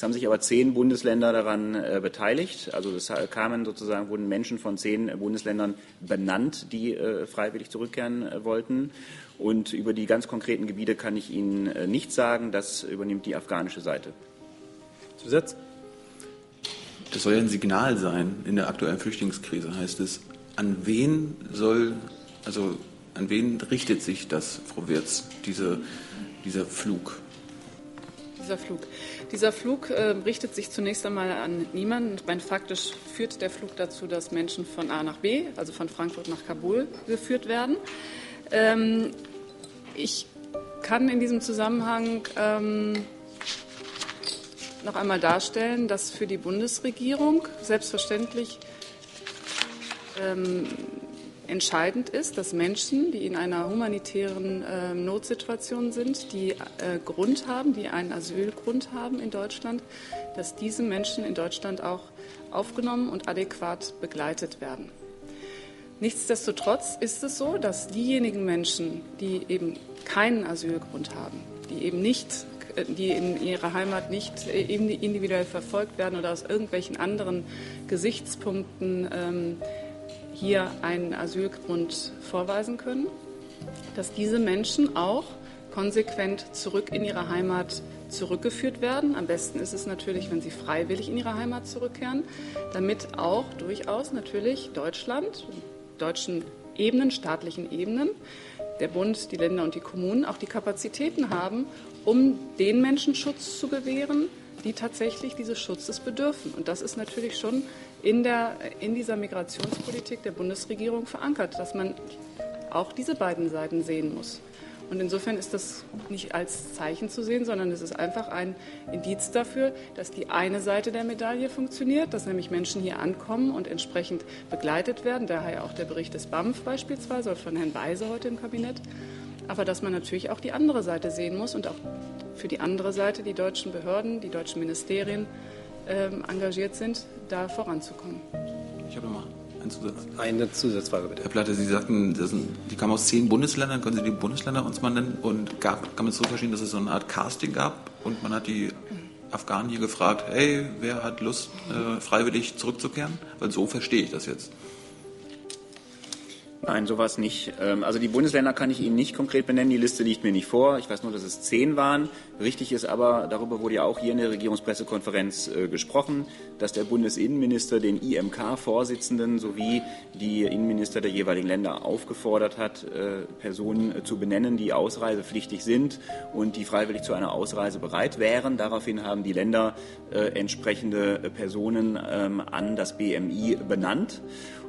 Es haben sich aber 10 Bundesländer daran beteiligt. Also es kamen sozusagen, wurden Menschen von 10 Bundesländern benannt, die freiwillig zurückkehren wollten. Und über die ganz konkreten Gebiete kann ich Ihnen nichts sagen. Das übernimmt die afghanische Seite. Zusatz? Das soll ja ein Signal sein in der aktuellen Flüchtlingskrise, heißt es. An wen richtet sich das, Frau Wirtz, dieser Flug? Dieser Flug richtet sich zunächst einmal an niemanden. Ich meine, faktisch führt der Flug dazu, dass Menschen von A nach B, also von Frankfurt nach Kabul, geführt werden. Ich kann in diesem Zusammenhang noch einmal darstellen, dass für die Bundesregierung selbstverständlich entscheidend ist, dass Menschen, die in einer humanitären Notsituation sind, die Grund haben, die einen Asylgrund haben in Deutschland, dass diese Menschen in Deutschland auch aufgenommen und adäquat begleitet werden. Nichtsdestotrotz ist es so, dass diejenigen Menschen, die eben keinen Asylgrund haben, die in ihrer Heimat nicht individuell verfolgt werden oder aus irgendwelchen anderen Gesichtspunkten hier einen Asylgrund vorweisen können, dass diese Menschen auch konsequent zurück in ihre Heimat zurückgeführt werden. Am besten ist es natürlich, wenn sie freiwillig in ihre Heimat zurückkehren, damit auch durchaus natürlich Deutschland, deutschen Ebenen, staatlichen Ebenen, der Bund, die Länder und die Kommunen auch die Kapazitäten haben, um den Menschen Schutz zu gewähren, die tatsächlich dieses Schutzes bedürfen. Und das ist natürlich schon in dieser Migrationspolitik der Bundesregierung verankert, dass man auch diese beiden Seiten sehen muss. Und insofern ist das nicht als Zeichen zu sehen, sondern es ist einfach ein Indiz dafür, dass die eine Seite der Medaille funktioniert, dass nämlich Menschen hier ankommen und entsprechend begleitet werden. Daher auch der Bericht des BAMF beispielsweise, von Herrn Weise heute im Kabinett. Aber dass man natürlich auch die andere Seite sehen muss und auch für die andere Seite die deutschen Behörden, die deutschen Ministerien engagiert sind, da voranzukommen. Ich habe nochmal einen Zusatz. Eine Zusatzfrage bitte. Herr Platte, Sie sagten, die kamen aus 10 Bundesländern. Können Sie die Bundesländer uns mal nennen? Und kann man es so verstehen, dass es so eine Art Casting gab und man hat die Afghanen hier gefragt, hey, wer hat Lust, freiwillig zurückzukehren? Weil so verstehe ich das jetzt. Nein, sowas nicht. Also die Bundesländer kann ich Ihnen nicht konkret benennen, die Liste liegt mir nicht vor. Ich weiß nur, dass es 10 waren. Richtig ist aber, darüber wurde ja auch hier in der Regierungspressekonferenz gesprochen, dass der Bundesinnenminister den IMK-Vorsitzenden sowie die Innenminister der jeweiligen Länder aufgefordert hat, Personen zu benennen, die ausreisepflichtig sind und die freiwillig zu einer Ausreise bereit wären. Daraufhin haben die Länder entsprechende Personen an das BMI benannt.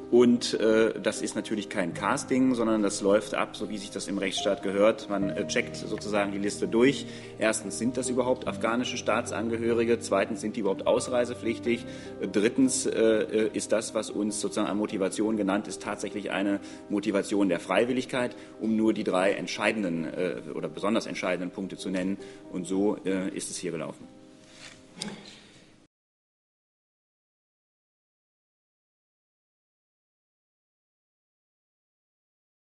Und das ist natürlich kein Casting, sondern das läuft ab, so wie sich das im Rechtsstaat gehört. Man checkt sozusagen die Liste durch. Erstens, sind das überhaupt afghanische Staatsangehörige? Zweitens, sind die überhaupt ausreisepflichtig? Drittens, ist das, was uns sozusagen an Motivation genannt ist, tatsächlich eine Motivation der Freiwilligkeit, um nur die 3 entscheidenden oder besonders entscheidenden Punkte zu nennen. Und so ist es hier gelaufen.